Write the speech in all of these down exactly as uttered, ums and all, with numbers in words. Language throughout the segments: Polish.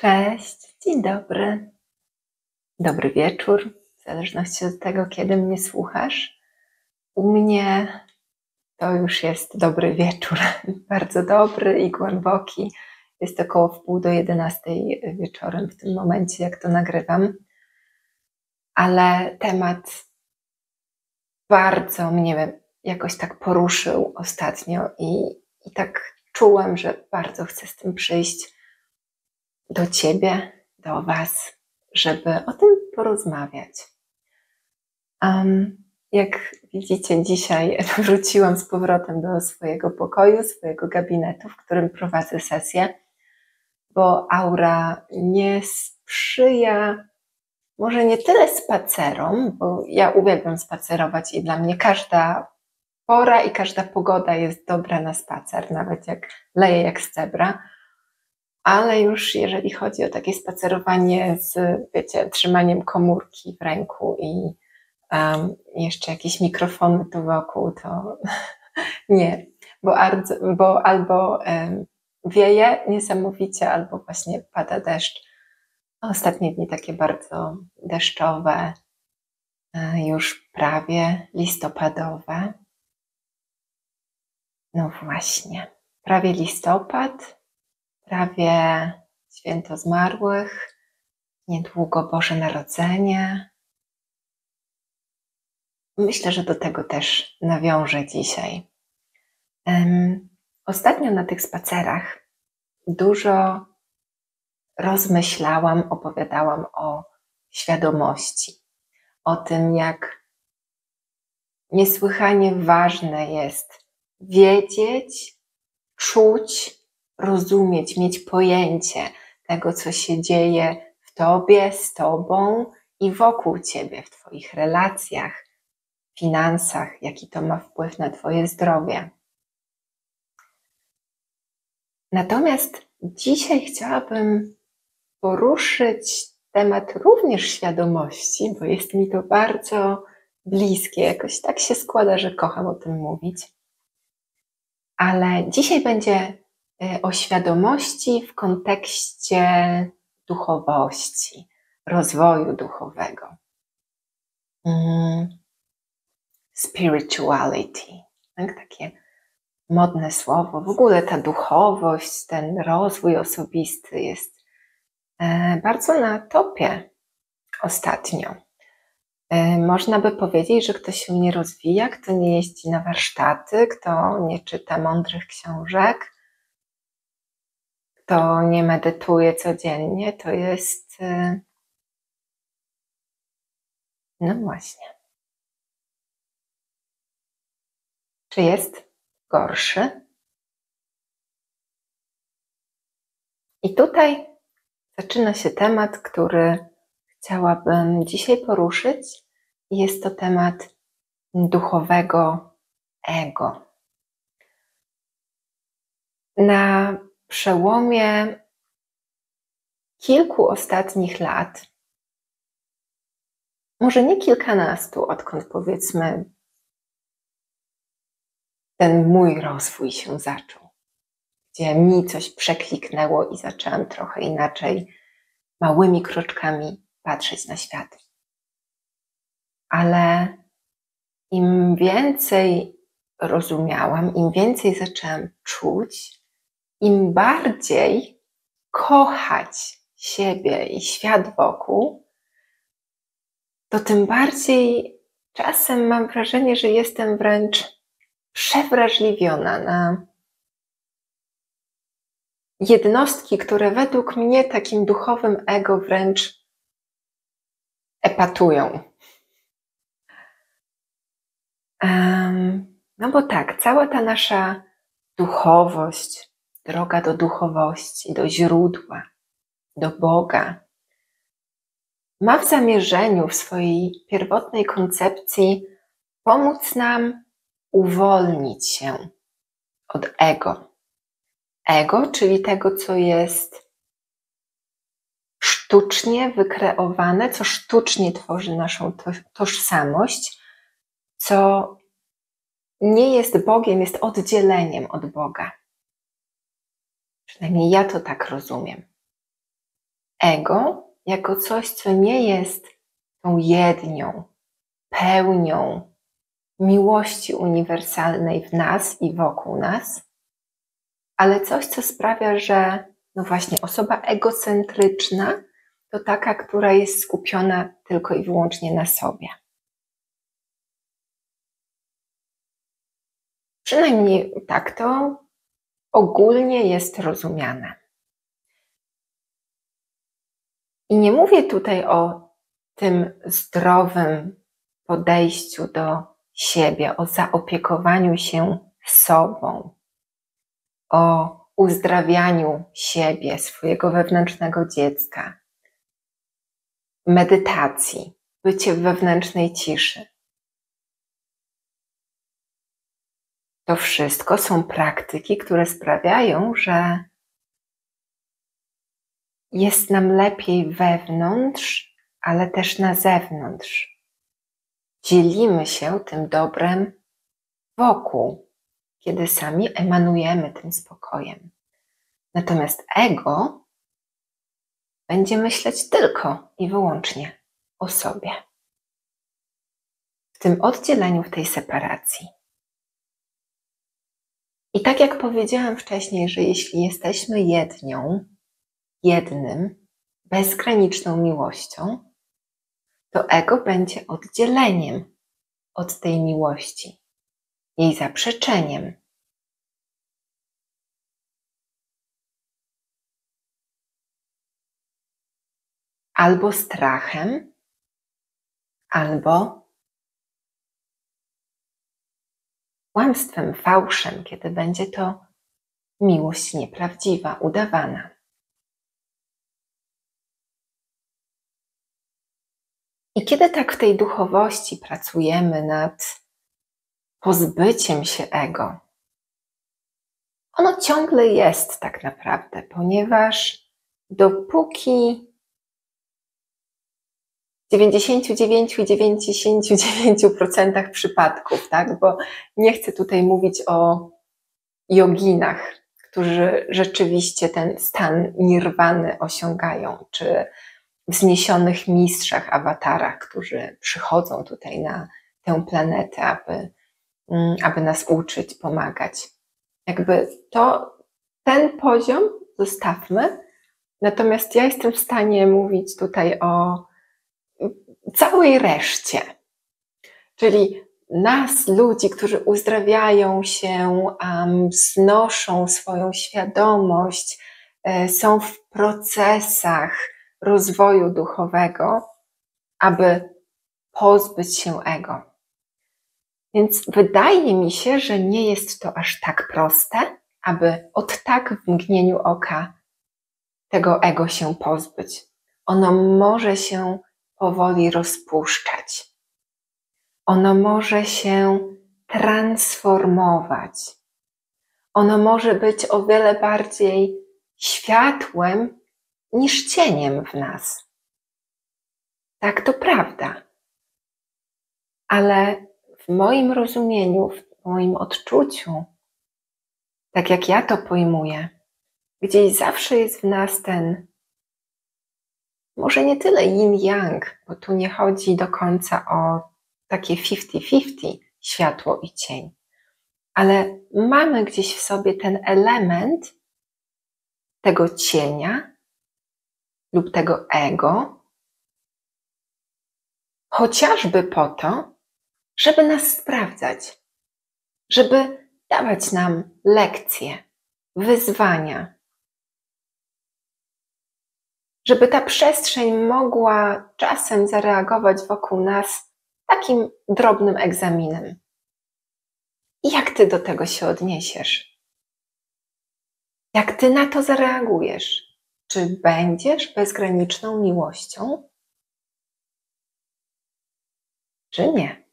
Cześć, dzień dobry, dobry wieczór, w zależności od tego, kiedy mnie słuchasz. U mnie to już jest dobry wieczór, bardzo dobry i głęboki. Jest około wpół do jedenastej wieczorem w tym momencie, jak to nagrywam. Ale temat bardzo mnie jakoś tak poruszył ostatnio i, i tak czułam, że bardzo chcę z tym przyjść do Ciebie, do Was, żeby o tym porozmawiać. Um, jak widzicie, dzisiaj wróciłam z powrotem do swojego pokoju, swojego gabinetu, w którym prowadzę sesję, bo aura nie sprzyja może nie tyle spacerom, bo ja uwielbiam spacerować i dla mnie każda pora i każda pogoda jest dobra na spacer, nawet jak leje jak z cebra. Ale już jeżeli chodzi o takie spacerowanie z, wiecie, trzymaniem komórki w ręku i um, jeszcze jakieś mikrofony tu wokół, to nie, bo, ardzo, bo albo um, wieje niesamowicie, albo właśnie pada deszcz. Ostatnie dni takie bardzo deszczowe, już prawie listopadowe. No właśnie, prawie listopad. Prawie Święto Zmarłych, niedługo Boże Narodzenie. Myślę, że do tego też nawiążę dzisiaj. Um, ostatnio na tych spacerach dużo rozmyślałam, opowiadałam o świadomości, o tym, jak niesłychanie ważne jest wiedzieć, czuć, rozumieć, mieć pojęcie tego, co się dzieje w Tobie, z Tobą i wokół Ciebie, w Twoich relacjach, finansach, jaki to ma wpływ na Twoje zdrowie. Natomiast dzisiaj chciałabym poruszyć temat również świadomości, bo jest mi to bardzo bliskie, jakoś tak się składa, że kocham o tym mówić. Ale dzisiaj będzie o świadomości w kontekście duchowości, rozwoju duchowego. Spirituality, tak? Takie modne słowo. W ogóle ta duchowość, ten rozwój osobisty jest bardzo na topie ostatnio. Można by powiedzieć, że kto się nie rozwija, kto nie jeździ na warsztaty, kto nie czyta mądrych książek, to nie medytuje codziennie, to jest... No właśnie. Czy jest gorszy? I tutaj zaczyna się temat, który chciałabym dzisiaj poruszyć. Jest to temat duchowego ego. Na przełomie kilku ostatnich lat, może nie kilkunastu, odkąd powiedzmy ten mój rozwój się zaczął, gdzie mi coś przekliknęło i zaczęłam trochę inaczej, małymi kroczkami patrzeć na świat. Ale im więcej rozumiałam, im więcej zaczęłam czuć, im bardziej kochać siebie i świat wokół, to tym bardziej czasem mam wrażenie, że jestem wręcz przewrażliwiona na jednostki, które według mnie takim duchowym ego wręcz epatują. Um, no bo tak, cała ta nasza duchowość, droga do duchowości, do źródła, do Boga, ma w zamierzeniu, w swojej pierwotnej koncepcji pomóc nam uwolnić się od ego. Ego, czyli tego, co jest sztucznie wykreowane, co sztucznie tworzy naszą tożsamość, co nie jest Bogiem, jest oddzieleniem od Boga. Przynajmniej ja to tak rozumiem. ego jako coś, co nie jest tą jednią, pełnią miłości uniwersalnej w nas i wokół nas, ale coś, co sprawia, że no właśnie osoba egocentryczna to taka, która jest skupiona tylko i wyłącznie na sobie. Przynajmniej tak to ogólnie jest rozumiane. I nie mówię tutaj o tym zdrowym podejściu do siebie, o zaopiekowaniu się sobą, o uzdrawianiu siebie, swojego wewnętrznego dziecka, medytacji, bycie w wewnętrznej ciszy. To wszystko są praktyki, które sprawiają, że jest nam lepiej wewnątrz, ale też na zewnątrz. Dzielimy się tym dobrem wokół, kiedy sami emanujemy tym spokojem. Natomiast ego będzie myśleć tylko i wyłącznie o sobie. W tym oddzieleniu, w tej separacji. I tak jak powiedziałam wcześniej, że jeśli jesteśmy jednią, jednym, bezgraniczną miłością, to ego będzie oddzieleniem od tej miłości, jej zaprzeczeniem. Albo strachem, albo kłamstwem, fałszem, kiedy będzie to miłość nieprawdziwa, udawana. I kiedy tak w tej duchowości pracujemy nad pozbyciem się ego, ono ciągle jest tak naprawdę, ponieważ dopóki w dziewięćdziesiąt dziewięć i dziewięćdziesiąt dziewięć procent przypadków, tak? Bo nie chcę tutaj mówić o joginach, którzy rzeczywiście ten stan nirwany osiągają, czy wzniesionych mistrzach, awatarach, którzy przychodzą tutaj na tę planetę, aby, aby nas uczyć, pomagać. Jakby to, ten poziom zostawmy, natomiast ja jestem w stanie mówić tutaj o całej reszcie, czyli nas, ludzi, którzy uzdrawiają się, um, znoszą swoją świadomość, y, są w procesach rozwoju duchowego, aby pozbyć się ego. Więc wydaje mi się, że nie jest to aż tak proste, aby od tak w mgnieniu oka tego ego się pozbyć. Ono może się powoli rozpuszczać. Ono może się transformować. Ono może być o wiele bardziej światłem niż cieniem w nas. Tak, to prawda. Ale w moim rozumieniu, w moim odczuciu, tak jak ja to pojmuję, gdzieś zawsze jest w nas ten może nie tyle yin-yang, bo tu nie chodzi do końca o takie fifty fifty światło i cień, ale mamy gdzieś w sobie ten element tego cienia lub tego ego, chociażby po to, żeby nas sprawdzać, żeby dawać nam lekcje, wyzwania, żeby ta przestrzeń mogła czasem zareagować wokół nas takim drobnym egzaminem. I jak ty do tego się odniesiesz? Jak ty na to zareagujesz? Czy będziesz bezgraniczną miłością? Czy nie?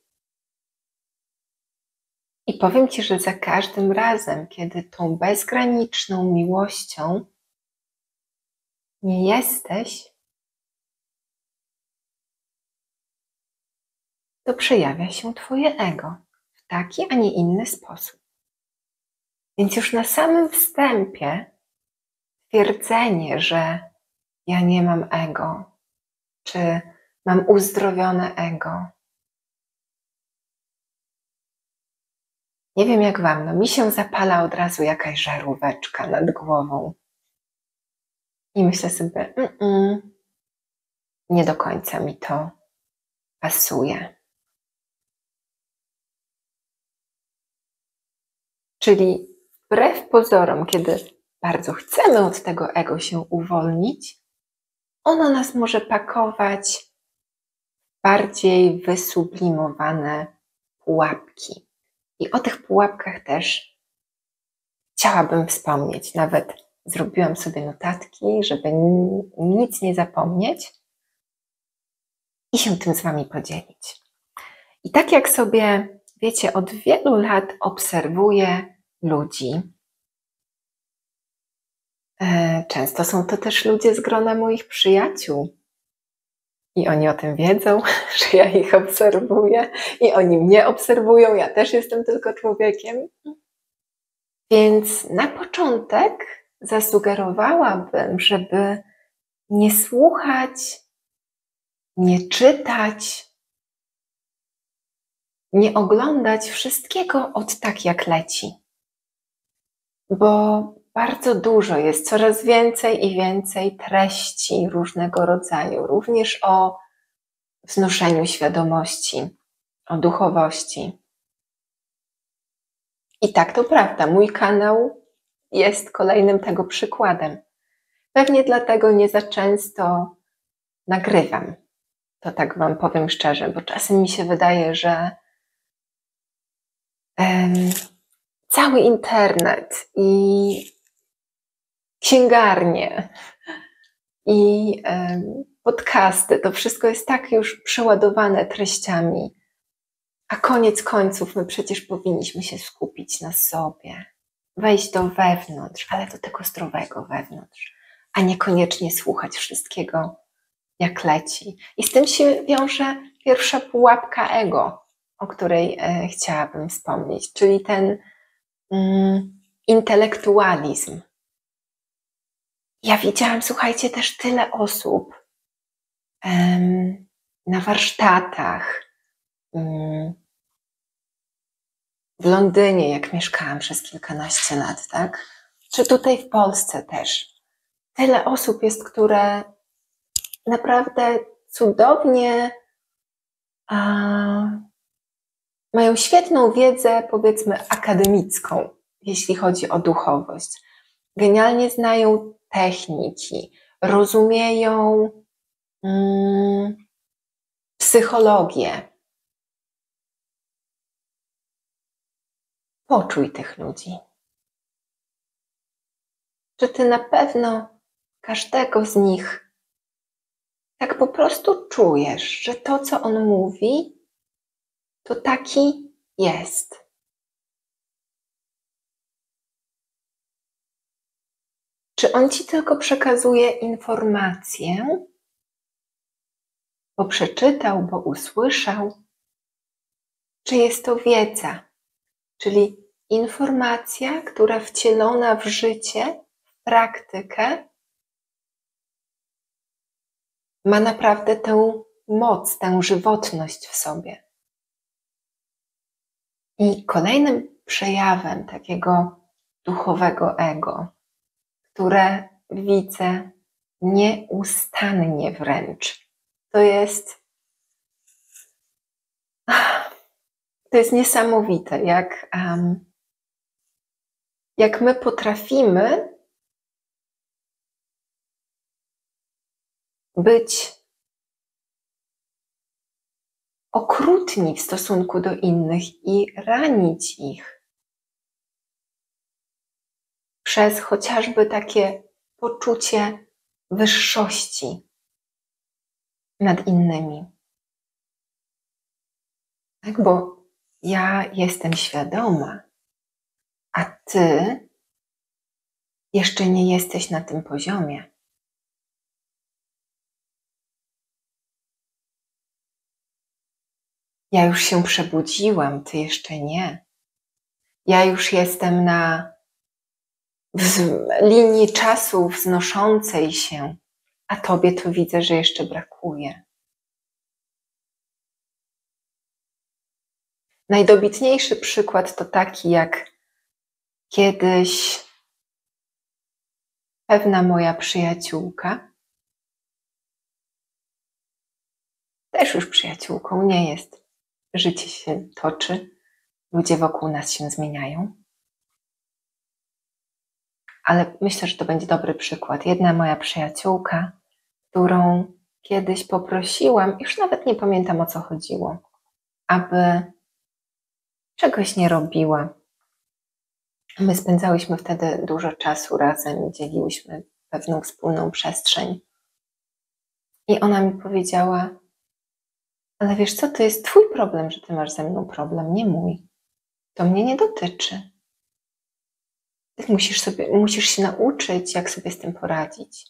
I powiem ci, że za każdym razem, kiedy tą bezgraniczną miłością nie jesteś, to przejawia się twoje ego w taki, a nie inny sposób. Więc już na samym wstępie twierdzenie, że ja nie mam ego, czy mam uzdrowione ego. Nie wiem jak wam, no mi się zapala od razu jakaś żaróweczka nad głową. I myślę sobie, mm -mm, nie do końca mi to pasuje. Czyli wbrew pozorom, kiedy bardzo chcemy od tego ego się uwolnić, ono nas może pakować w bardziej wysublimowane pułapki. I o tych pułapkach też chciałabym wspomnieć. Nawet zrobiłam sobie notatki, żeby nic nie zapomnieć i się tym z wami podzielić. I tak jak sobie, wiecie, od wielu lat obserwuję ludzi. Często są to też ludzie z grona moich przyjaciół. I oni o tym wiedzą, że ja ich obserwuję i oni mnie obserwują, ja też jestem tylko człowiekiem. Więc na początek zasugerowałabym, żeby nie słuchać, nie czytać, nie oglądać wszystkiego od tak jak leci. Bo bardzo dużo jest, coraz więcej i więcej treści różnego rodzaju, również o wznoszeniu świadomości, o duchowości. I tak, to prawda, mój kanał jest kolejnym tego przykładem. Pewnie dlatego nie za często nagrywam. To tak wam powiem szczerze, bo czasem mi się wydaje, że um, cały internet i księgarnie i podcasty, to wszystko jest tak już przeładowane treściami, a koniec końców my przecież powinniśmy się skupić na sobie, wejść do wewnątrz, ale do tego zdrowego wewnątrz, a niekoniecznie słuchać wszystkiego jak leci. I z tym się wiąże pierwsza pułapka ego, o której chciałabym wspomnieć, czyli ten mm, intelektualizm. Ja widziałam, słuchajcie, też tyle osób em, na warsztatach. Em, w Londynie, jak mieszkałam przez kilkanaście lat, tak? Czy tutaj w Polsce też. Tyle osób jest, które naprawdę cudownie a, mają świetną wiedzę, powiedzmy, akademicką, jeśli chodzi o duchowość. Genialnie znają techniki, rozumieją mm, psychologię. Poczuj tych ludzi. Czy ty na pewno każdego z nich tak po prostu czujesz, że to, co on mówi, to taki jest? Czy on ci tylko przekazuje informację, bo przeczytał, bo usłyszał? Czy jest to wiedza, czyli informacja, która wcielona w życie, w praktykę, ma naprawdę tę moc, tę żywotność w sobie? I kolejnym przejawem takiego duchowego ego, które widzę nieustannie wręcz. To jest, to jest niesamowite, jak, um, jak my potrafimy być okrutni w stosunku do innych i ranić ich. Przez chociażby takie poczucie wyższości nad innymi. Tak, bo ja jestem świadoma, a ty jeszcze nie jesteś na tym poziomie. Ja już się przebudziłam, ty jeszcze nie. Ja już jestem na w linii czasu wznoszącej się, a Tobie to widzę, że jeszcze brakuje. Najdobitniejszy przykład to taki, jak kiedyś pewna moja przyjaciółka, też już przyjaciółką nie jest, życie się toczy, ludzie wokół nas się zmieniają, ale myślę, że to będzie dobry przykład. Jedna moja przyjaciółka, którą kiedyś poprosiłam, już nawet nie pamiętam, o co chodziło, aby czegoś nie robiła. My spędzałyśmy wtedy dużo czasu razem, dzieliłyśmy pewną wspólną przestrzeń. I ona mi powiedziała, ale wiesz co, to jest twój problem, że ty masz ze mną problem, nie mój. To mnie nie dotyczy. Ty musisz, sobie, musisz się nauczyć, jak sobie z tym poradzić.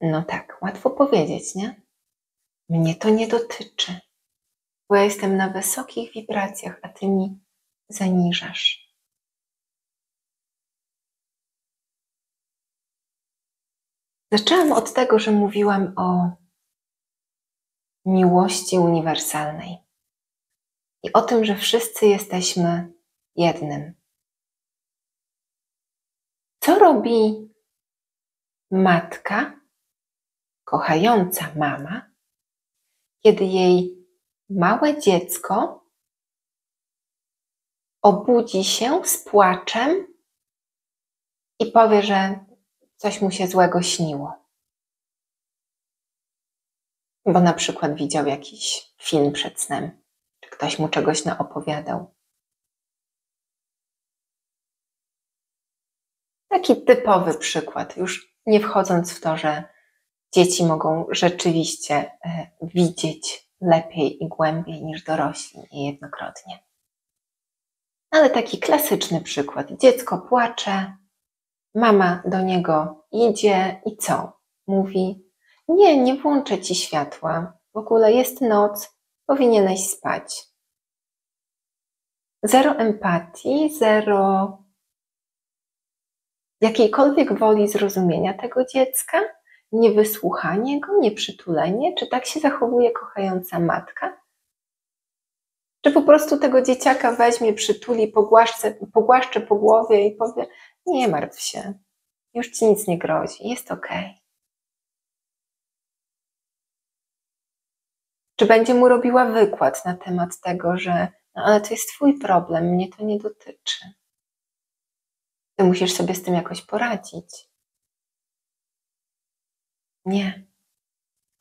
No tak, łatwo powiedzieć, nie? Mnie to nie dotyczy, bo ja jestem na wysokich wibracjach, a ty mi zaniżasz. Zaczęłam od tego, że mówiłam o miłości uniwersalnej i o tym, że wszyscy jesteśmy jednym. Co robi matka, kochająca mama, kiedy jej małe dziecko obudzi się z płaczem i powie, że coś mu się złego śniło? Bo na przykład widział jakiś film przed snem, czy ktoś mu czegoś naopowiadał. Taki typowy przykład, już nie wchodząc w to, że dzieci mogą rzeczywiście widzieć lepiej i głębiej niż dorośli niejednokrotnie. Ale taki klasyczny przykład. Dziecko płacze, mama do niego idzie i co? Mówi, nie, nie włączę ci światła, w ogóle jest noc, powinieneś spać. Zero empatii, zero jakiejkolwiek woli zrozumienia tego dziecka. Niewysłuchanie go, nieprzytulenie? Czy tak się zachowuje kochająca matka? Czy po prostu tego dzieciaka weźmie, przytuli, pogłaszcze, pogłaszcze po głowie i powie, nie martw się, już ci nic nie grozi, jest okej. Czy będzie mu robiła wykład na temat tego, że no ale to jest twój problem, mnie to nie dotyczy. Ty musisz sobie z tym jakoś poradzić. Nie.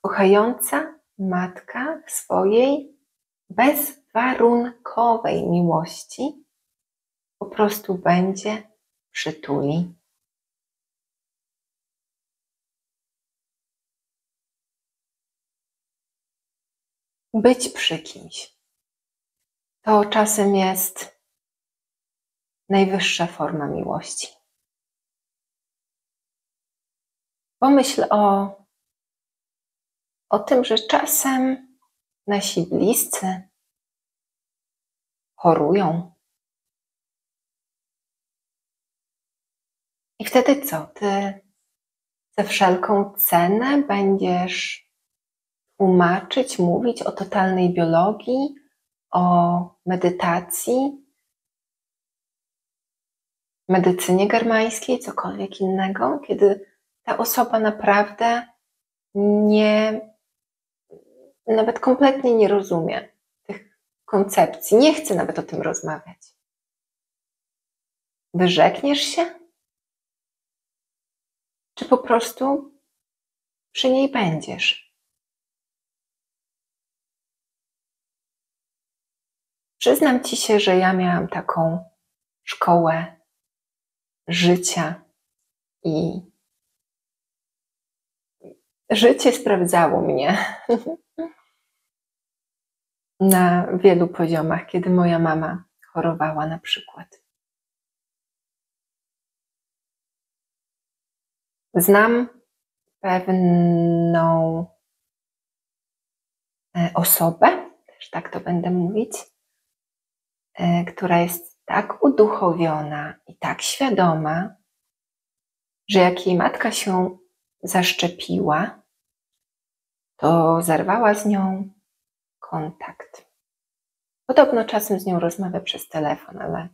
Kochająca matka w swojej bezwarunkowej miłości po prostu będzie, przytuli. Być przy kimś. To czasem jest najwyższa forma miłości. Pomyśl o, o tym, że czasem nasi bliscy chorują. I wtedy co? Ty za wszelką cenę będziesz tłumaczyć, mówić o totalnej biologii, o medytacji, medycynie germańskiej, cokolwiek innego, kiedy ta osoba naprawdę nie, nawet kompletnie nie rozumie tych koncepcji, nie chce nawet o tym rozmawiać. Wyrzekniesz się? Czy po prostu przy niej będziesz? Przyznam ci się, że ja miałam taką szkołę życia i życie sprawdzało mnie na wielu poziomach, kiedy moja mama chorowała na przykład. Znam pewną osobę, też tak to będę mówić, która jest tak uduchowiona i tak świadoma, że jak jej matka się zaszczepiła, to zerwała z nią kontakt. Podobno czasem z nią rozmawia przez telefon, ale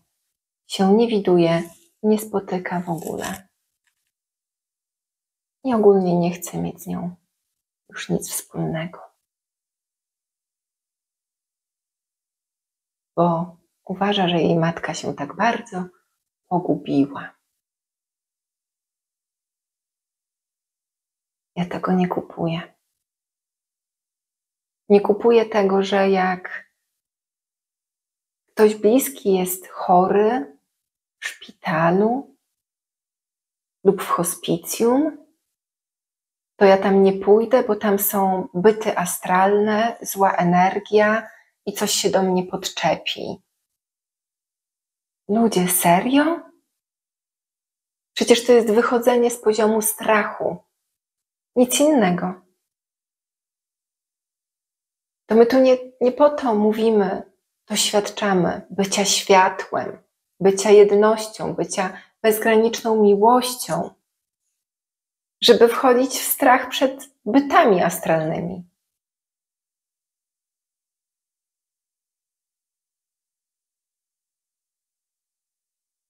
się nie widuje, nie spotyka w ogóle. I ogólnie nie chce mieć z nią już nic wspólnego. Bo uważa, że jej matka się tak bardzo pogubiła. Ja tego nie kupuję. Nie kupuję tego, że jak ktoś bliski jest chory w szpitalu lub w hospicjum, to ja tam nie pójdę, bo tam są byty astralne, zła energia i coś się do mnie podczepi. Ludzie, serio? Przecież to jest wychodzenie z poziomu strachu. Nic innego. To my tu nie, nie po to mówimy, doświadczamy bycia światłem, bycia jednością, bycia bezgraniczną miłością, żeby wchodzić w strach przed bytami astralnymi.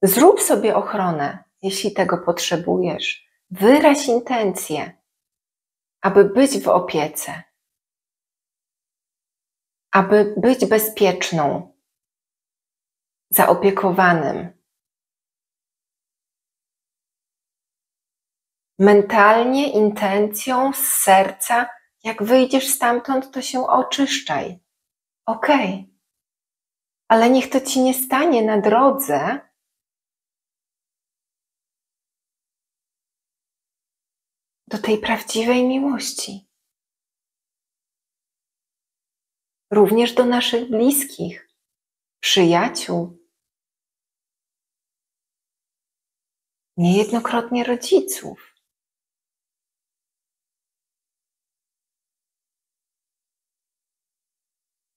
Zrób sobie ochronę, jeśli tego potrzebujesz. Wyraź intencję, aby być w opiece, aby być bezpieczną, zaopiekowanym. Mentalnie, intencją, z serca, jak wyjdziesz stamtąd, to się oczyszczaj. Okej, okay. Ale niech to ci nie stanie na drodze, do tej prawdziwej miłości. Również do naszych bliskich, przyjaciół, niejednokrotnie rodziców.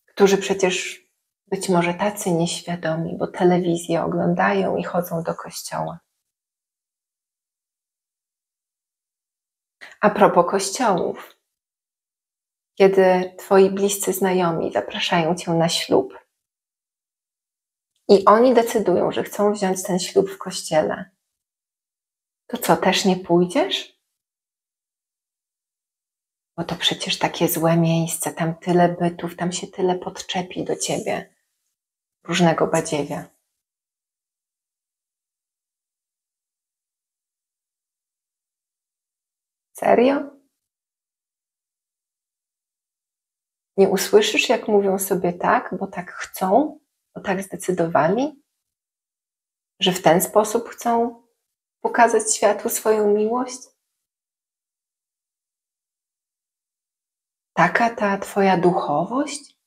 Którzy przecież być może tacy nieświadomi, bo telewizję oglądają i chodzą do kościoła. A propos kościołów, kiedy twoi bliscy znajomi zapraszają cię na ślub i oni decydują, że chcą wziąć ten ślub w kościele, to co, też nie pójdziesz? Bo to przecież takie złe miejsce, tam tyle bytów, tam się tyle podczepi do ciebie, różnego badziewia. Serio? Nie usłyszysz, jak mówią sobie tak, bo tak chcą, bo tak zdecydowali, że w ten sposób chcą pokazać światu swoją miłość? Taka ta twoja duchowość?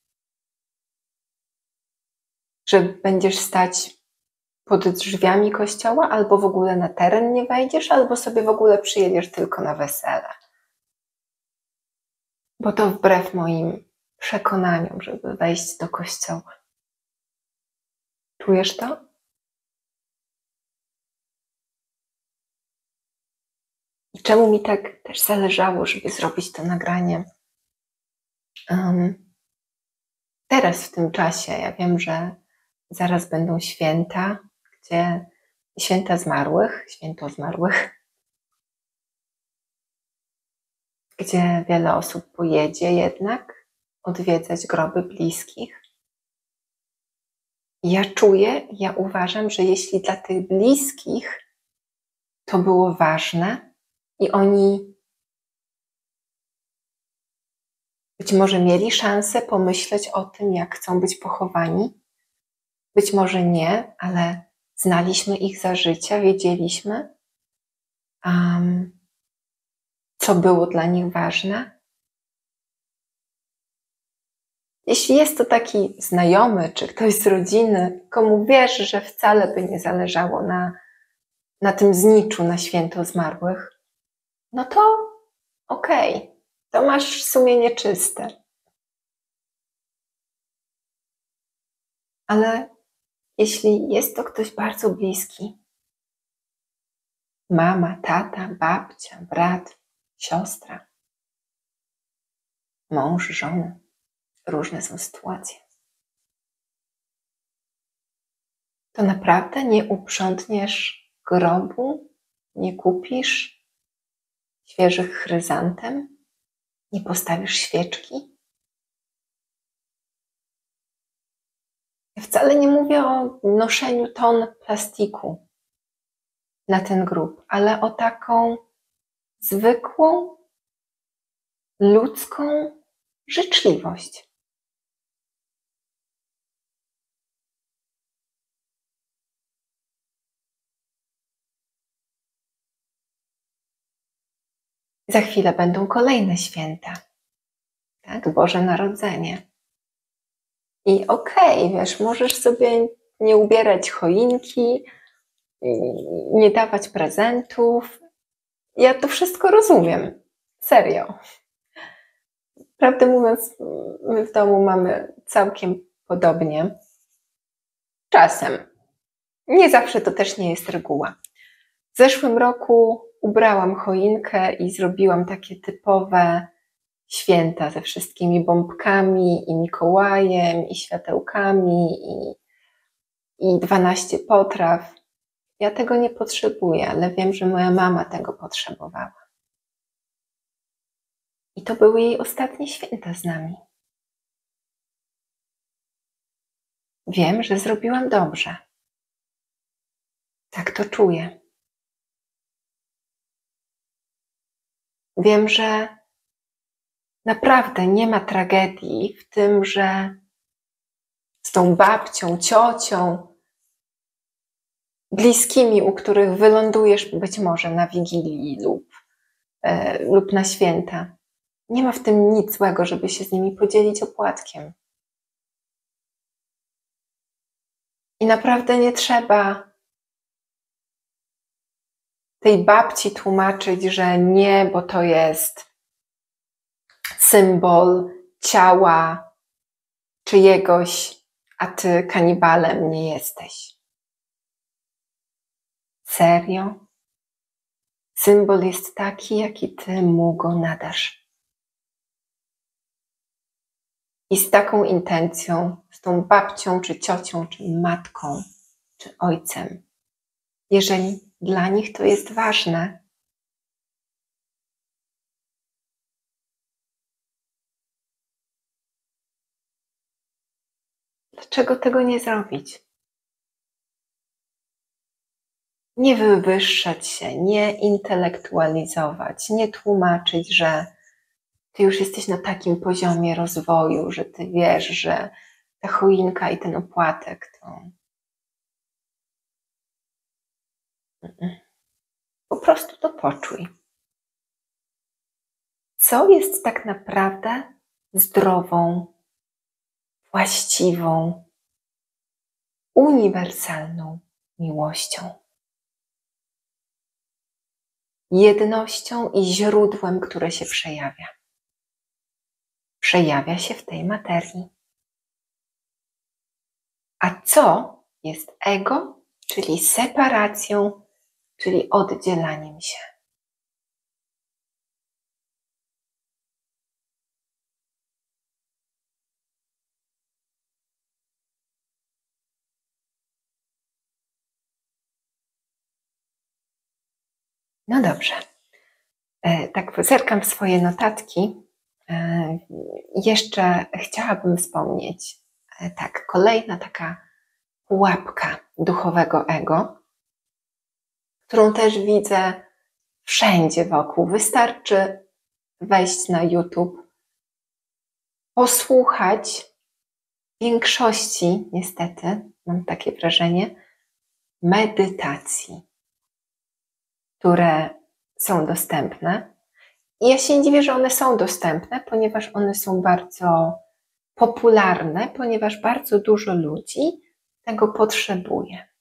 Że będziesz stać pod drzwiami kościoła, albo w ogóle na teren nie wejdziesz, albo sobie w ogóle przyjedziesz tylko na wesele. Bo to wbrew moim przekonaniom, żeby wejść do kościoła. Czujesz to? I czemu mi tak też zależało, żeby zrobić to nagranie? Um, teraz w tym czasie, ja wiem, że zaraz będą święta, gdzie święta zmarłych, święto zmarłych, gdzie wiele osób pojedzie jednak odwiedzać groby bliskich. Ja czuję, ja uważam, że jeśli dla tych bliskich to było ważne i oni być może mieli szansę pomyśleć o tym, jak chcą być pochowani, być może nie, ale znaliśmy ich za życia, wiedzieliśmy, um, co było dla nich ważne. Jeśli jest to taki znajomy, czy ktoś z rodziny, komu wiesz, że wcale by nie zależało na, na tym zniczu, na święto zmarłych, no to okej, okay, to masz sumienie czyste. Ale jeśli jest to ktoś bardzo bliski. Mama, tata, babcia, brat, siostra, mąż, żona. Różne są sytuacje. To naprawdę nie uprzątniesz grobu, nie kupisz świeżych chryzantem, nie postawisz świeczki? Ja wcale nie mówię o noszeniu ton plastiku na ten grób, ale o taką zwykłą, ludzką życzliwość. Za chwilę będą kolejne święta, tak? Boże Narodzenie. I okej, okay, wiesz, możesz sobie nie ubierać choinki, nie dawać prezentów. Ja to wszystko rozumiem, serio. Prawdę mówiąc, my w domu mamy całkiem podobnie. Czasem. Nie zawsze, to też nie jest reguła. W zeszłym roku ubrałam choinkę i zrobiłam takie typowe święta ze wszystkimi bombkami i Mikołajem i światełkami i, i dwanaście potraw. Ja tego nie potrzebuję, ale wiem, że moja mama tego potrzebowała. I to były jej ostatnie święta z nami. Wiem, że zrobiłam dobrze. Tak to czuję. Wiem, że naprawdę nie ma tragedii w tym, że z tą babcią, ciocią, bliskimi, u których wylądujesz być może na Wigilii lub, e, lub na święta. Nie ma w tym nic złego, żeby się z nimi podzielić opłatkiem. I naprawdę nie trzeba tej babci tłumaczyć, że nie, bo to jest symbol ciała czyjegoś, a ty kanibalem nie jesteś. Serio? Symbol jest taki, jaki ty mu go nadasz. I z taką intencją, z tą babcią, czy ciocią, czy matką, czy ojcem, jeżeli dla nich to jest ważne. Dlaczego tego nie zrobić? Nie wywyższać się, nie intelektualizować, nie tłumaczyć, że ty już jesteś na takim poziomie rozwoju, że ty wiesz, że ta choinka i ten opłatek to... Po prostu to poczuj. Co jest tak naprawdę zdrową, właściwą, uniwersalną miłością? Jednością i źródłem, które się przejawia. Przejawia się w tej materii. A co jest ego, czyli separacją, czyli oddzielaniem się. No dobrze, tak zerkam w swoje notatki. Jeszcze chciałabym wspomnieć, tak, kolejna taka pułapka duchowego ego, którą też widzę wszędzie wokół. Wystarczy wejść na YouTube, posłuchać większości, niestety, mam takie wrażenie, medytacji, które są dostępne. I ja się nie dziwię, że one są dostępne, ponieważ one są bardzo popularne, ponieważ bardzo dużo ludzi tego potrzebuje.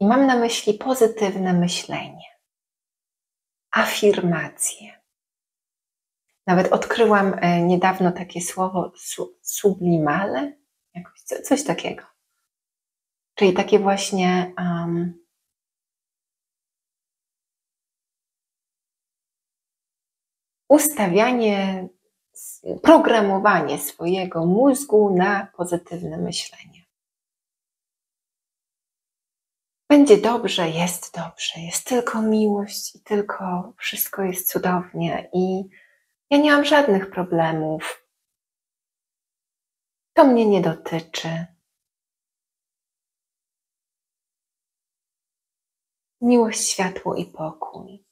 I mam na myśli pozytywne myślenie, afirmacje. Nawet odkryłam niedawno takie słowo su sublimale, jakoś, coś takiego. Czyli takie właśnie um, ustawianie, programowanie swojego mózgu na pozytywne myślenie. Będzie dobrze, jest dobrze, jest tylko miłość i tylko wszystko jest cudownie i ja nie mam żadnych problemów. To mnie nie dotyczy. Miłość, światło i pokój.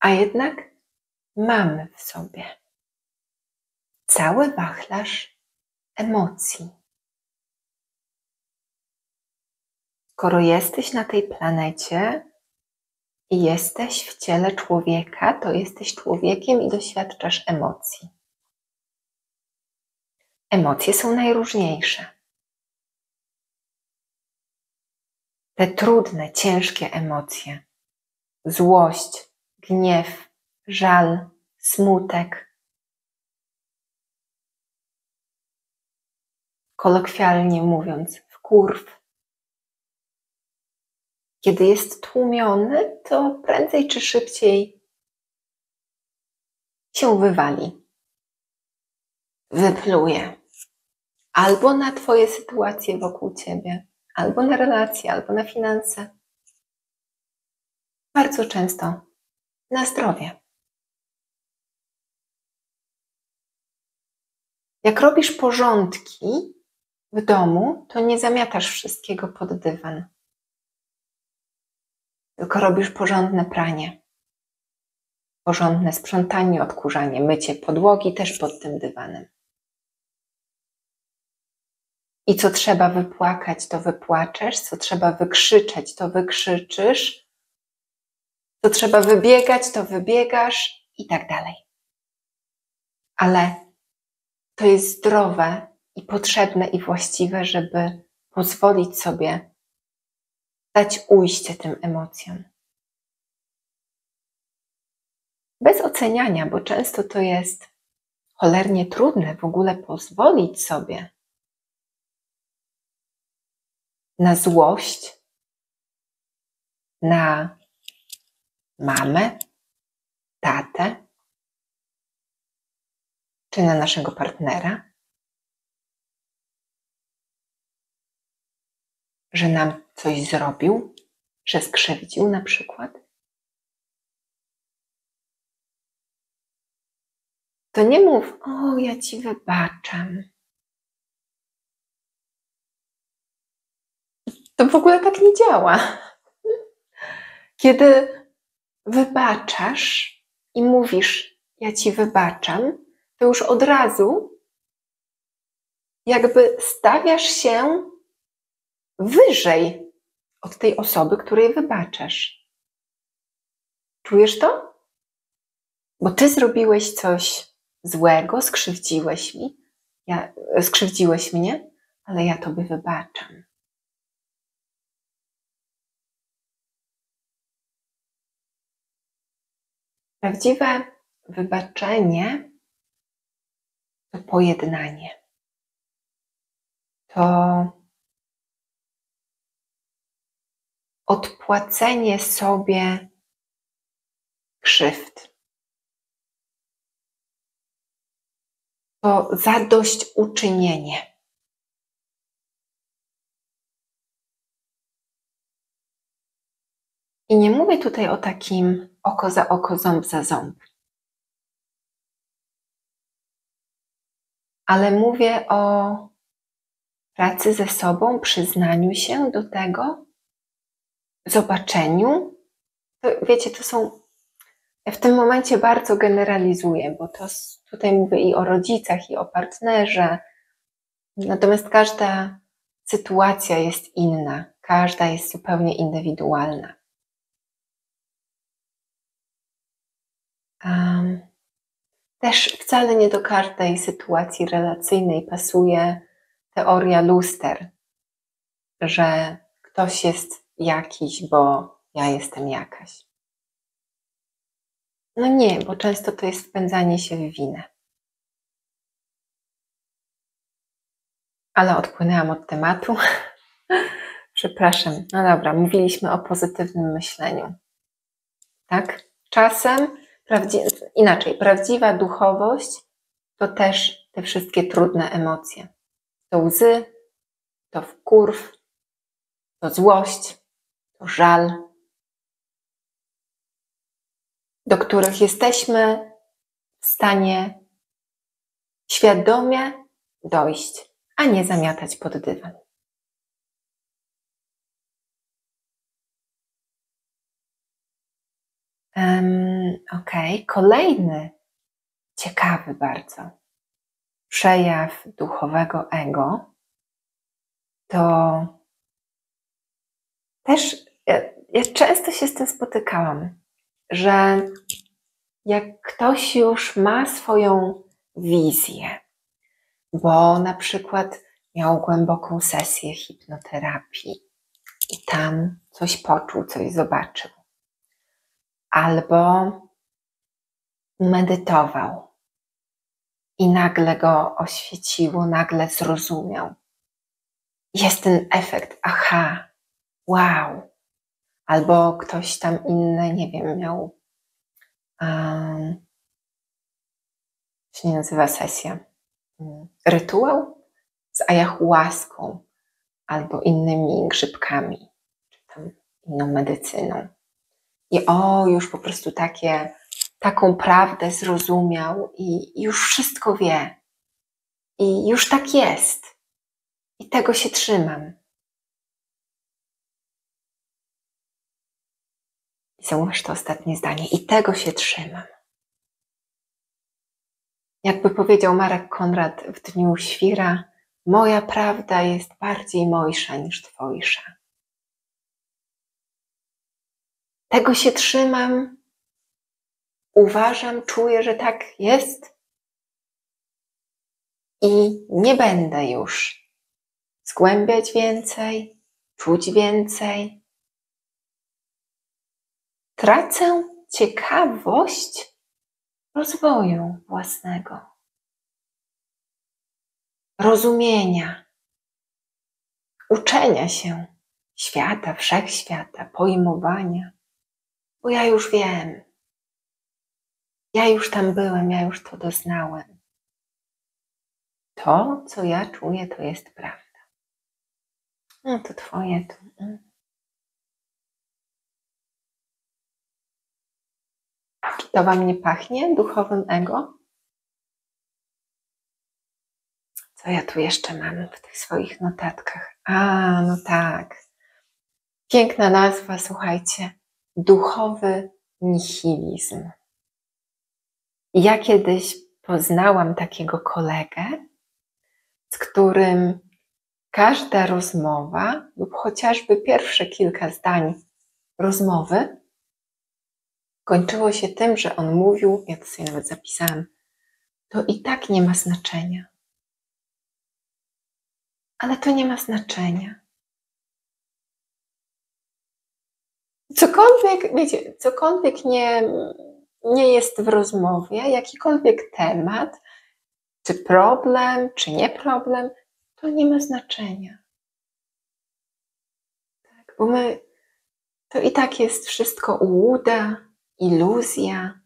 A jednak mamy w sobie cały wachlarz emocji. Skoro jesteś na tej planecie i jesteś w ciele człowieka, to jesteś człowiekiem i doświadczasz emocji. Emocje są najróżniejsze. Te trudne, ciężkie emocje, złość, gniew, żal, smutek. Kolokwialnie mówiąc, wkurw. Kiedy jest tłumiony, to prędzej czy szybciej się wywali, wypluje. Albo na twoje sytuacje wokół ciebie, albo na relacje, albo na finanse. Bardzo często na zdrowie. Jak robisz porządki w domu, to nie zamiatasz wszystkiego pod dywan. Tylko robisz porządne pranie. Porządne sprzątanie, odkurzanie, mycie podłogi też pod tym dywanem. I co trzeba wypłakać, to wypłaczesz, co trzeba wykrzyczeć, to wykrzyczysz, co trzeba wybiegać, to wybiegasz i tak dalej. Ale to jest zdrowe i potrzebne i właściwe, żeby pozwolić sobie dać ujście tym emocjom. Bez oceniania, bo często to jest cholernie trudne w ogóle pozwolić sobie na złość, na mamę, tatę, czy na naszego partnera, że nam coś zrobił, że skrzywdził na przykład. To nie mów, o, ja ci wybaczam. To w ogóle tak nie działa. Kiedy wybaczasz i mówisz, ja ci wybaczam, to już od razu jakby stawiasz się wyżej od tej osoby, której wybaczasz. Czujesz to? Bo ty zrobiłeś coś złego, skrzywdziłeś mi, ja, skrzywdziłeś mnie, ale ja tobie wybaczam. Prawdziwe wybaczenie to pojednanie. To odpłacenie sobie krzywd. To zadośćuczynienie. I nie mówię tutaj o takim oko za oko, ząb za ząb. Ale mówię o pracy ze sobą, przyznaniu się do tego, zobaczeniu. To, wiecie, to są... Ja w tym momencie bardzo generalizuję, bo to tutaj mówię i o rodzicach, i o partnerze. Natomiast każda sytuacja jest inna. Każda jest zupełnie indywidualna. Um, też wcale nie do każdej sytuacji relacyjnej pasuje teoria luster, że ktoś jest jakiś, bo ja jestem jakaś. No nie, bo często to jest wpędzanie się w winę. Ale odpłynęłam od tematu. Przepraszam. No dobra, mówiliśmy o pozytywnym myśleniu. Tak? Czasem, prawdzi... inaczej, prawdziwa duchowość to też te wszystkie trudne emocje. To łzy, to wkurw, to złość, to żal, do których jesteśmy w stanie świadomie dojść, a nie zamiatać pod dywan. Um, ok, kolejny ciekawy bardzo przejaw duchowego ego to też, ja, ja często się z tym spotykałam, że jak ktoś już ma swoją wizję, bo na przykład miał głęboką sesję hipnoterapii i tam coś poczuł, coś zobaczył, albo medytował i nagle go oświeciło, nagle zrozumiał. Jest ten efekt, aha, wow. Albo ktoś tam inny, nie wiem, miał, um, się nie nazywa sesja, rytuał z ayahuaską albo innymi grzybkami, czy tam inną medycyną. I o, już po prostu takie, taką prawdę zrozumiał i już wszystko wie. I już tak jest. I tego się trzymam. I zauważ to ostatnie zdanie. I tego się trzymam. Jakby powiedział Marek Konrad w Dniu Świra, moja prawda jest bardziej mojsza niż twojsza. Tego się trzymam, uważam, czuję, że tak jest i nie będę już zgłębiać więcej, czuć więcej. Tracę ciekawość rozwoju własnego, rozumienia, uczenia się świata, wszechświata, pojmowania. Bo ja już wiem, ja już tam byłem, ja już to doznałem. To, co ja czuję, to jest prawda. No to twoje to. Czy to wam nie pachnie duchowym ego? Co ja tu jeszcze mam w tych swoich notatkach? A, no tak. Piękna nazwa, słuchajcie. Duchowy nihilizm. Ja kiedyś poznałam takiego kolegę, z którym każda rozmowa lub chociażby pierwsze kilka zdań rozmowy kończyło się tym, że on mówił, ja to sobie nawet zapisałam, to i tak nie ma znaczenia. Ale to nie ma znaczenia. Cokolwiek, wiecie, cokolwiek nie, nie jest w rozmowie, jakikolwiek temat, czy problem, czy nie problem, to nie ma znaczenia. Tak, bo my, to i tak jest wszystko ułuda, iluzja,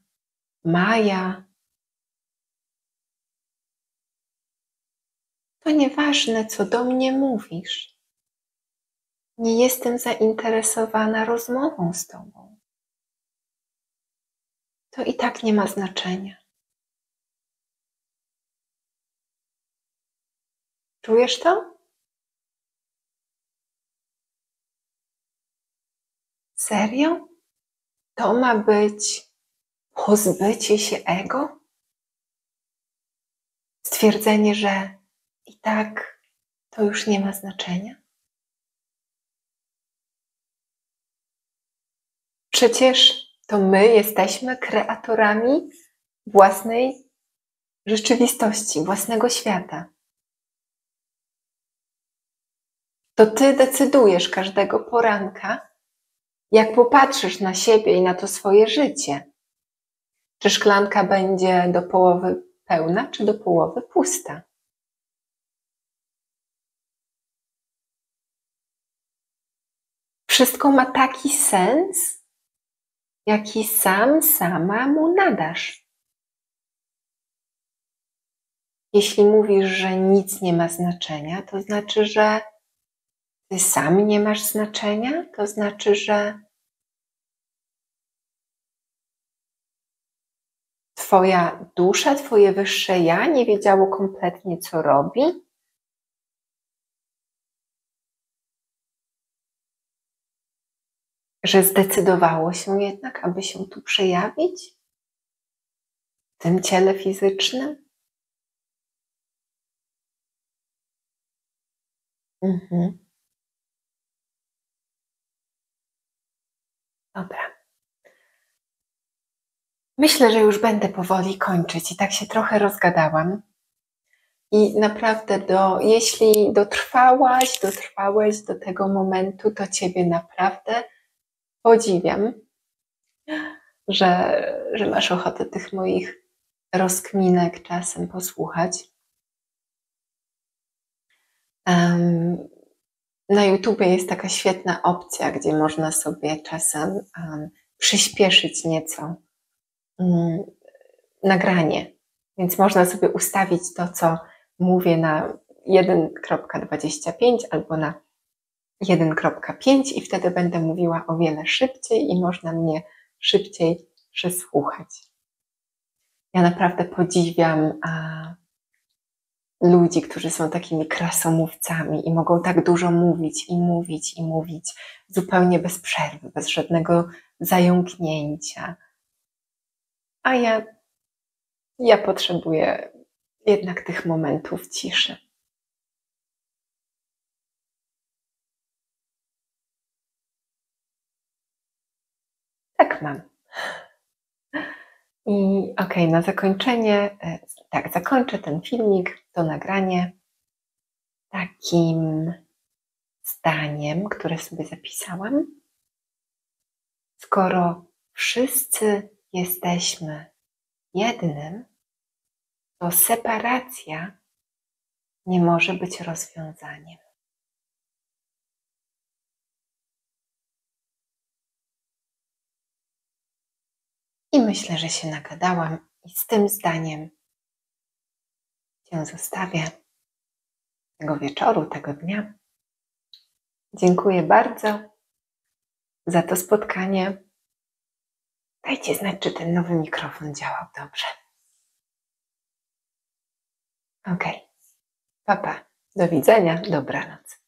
maja. To nieważne, co do mnie mówisz. Nie jestem zainteresowana rozmową z tobą. To i tak nie ma znaczenia. Czujesz to? Serio? To ma być pozbycie się ego? Stwierdzenie, że i tak to już nie ma znaczenia? Przecież to my jesteśmy kreatorami własnej rzeczywistości, własnego świata. To ty decydujesz każdego poranka, jak popatrzysz na siebie i na to swoje życie. Czy szklanka będzie do połowy pełna, czy do połowy pusta. Wszystko ma taki sens, jaki sam, sama mu nadasz. Jeśli mówisz, że nic nie ma znaczenia, to znaczy, że ty sam nie masz znaczenia, to znaczy, że twoja dusza, twoje wyższe ja nie wiedziało kompletnie, co robi. Że zdecydowało się jednak, aby się tu przejawić w tym ciele fizycznym. Mhm. Dobra. Myślę, że już będę powoli kończyć i tak się trochę rozgadałam. I naprawdę, do, jeśli dotrwałaś, dotrwałeś do tego momentu, to ciebie naprawdę podziwiam, że, że masz ochotę tych moich rozkminek czasem posłuchać. Um, na YouTubie jest taka świetna opcja, gdzie można sobie czasem um, przyspieszyć nieco um, nagranie. Więc można sobie ustawić to, co mówię, na jeden kropka dwadzieścia pięć albo na jeden kropka pięć i wtedy będę mówiła o wiele szybciej i można mnie szybciej przesłuchać. Ja naprawdę podziwiam a, ludzi, którzy są takimi krasomówcami i mogą tak dużo mówić i mówić i mówić zupełnie bez przerwy, bez żadnego zająknięcia. A ja, ja potrzebuję jednak tych momentów ciszy. Tak mam. I okej, okay, na zakończenie, tak, zakończę ten filmik, to nagranie takim zdaniem, które sobie zapisałam. Skoro wszyscy jesteśmy jednym, to separacja nie może być rozwiązaniem. I myślę, że się nagadałam i z tym zdaniem cię zostawię tego wieczoru, tego dnia. Dziękuję bardzo za to spotkanie. Dajcie znać, czy ten nowy mikrofon działał dobrze. Okej, pa, pa. Do widzenia, dobranoc.